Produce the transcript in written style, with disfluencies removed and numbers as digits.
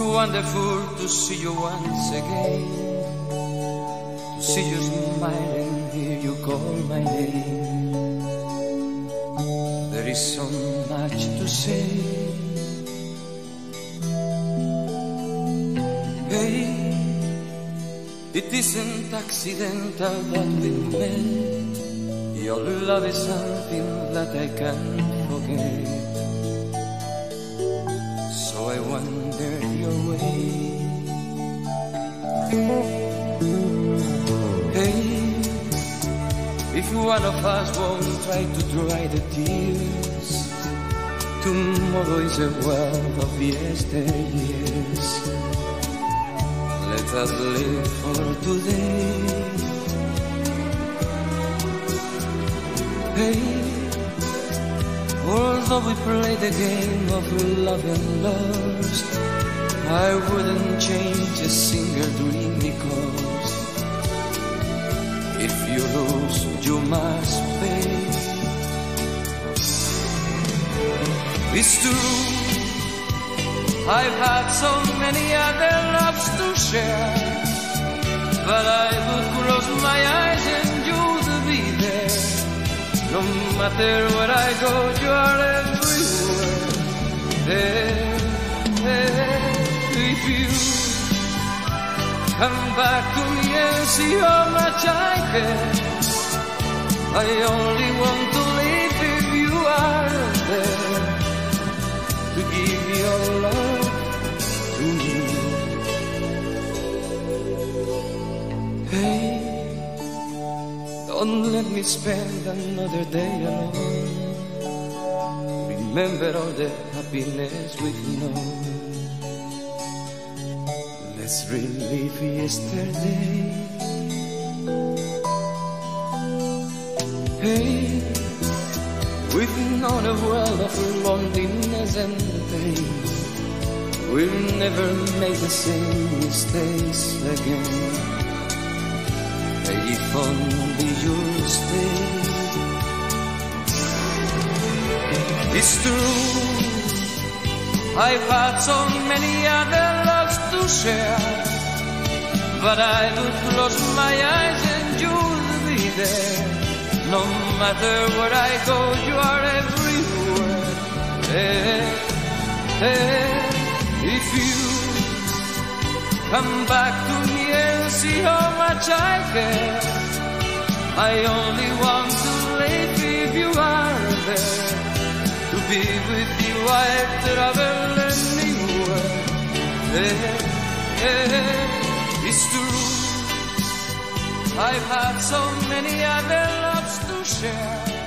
It's wonderful to see you once again, to see you smiling, hear you call my name. There is so much to say. Hey, it isn't accidental that we met. Your love is something that I can't forget. So I wander your way. Hey, if one of us won't try to dry the tears, tomorrow is a world of yesteryears. Let us live for today. Hey, although we play the game of love and lost, I wouldn't change a single dream, because if you lose, you must pay. It's true, I've had so many other loves to share, but I would close my eyes and you'd be there. No matter where I go, you are everywhere. There, if you come back to me and see how much I care. I only want to live if you are there, to give your love to me. Hey, don't let me spend another day alone. Remember all the happiness we've known. Let's relive yesterday. Hey, we've known a world of loneliness and pain. We'll never make the same mistakes again. If only you'll stay. It's true, I've had so many other loves to share, but I would close my eyes and you'll be there. No matter where I go, you are everywhere. If you come back to me and see how much I care. I only want to live if you are there. To be with you I travel anywhere. It's true, I've had so many other loves to share.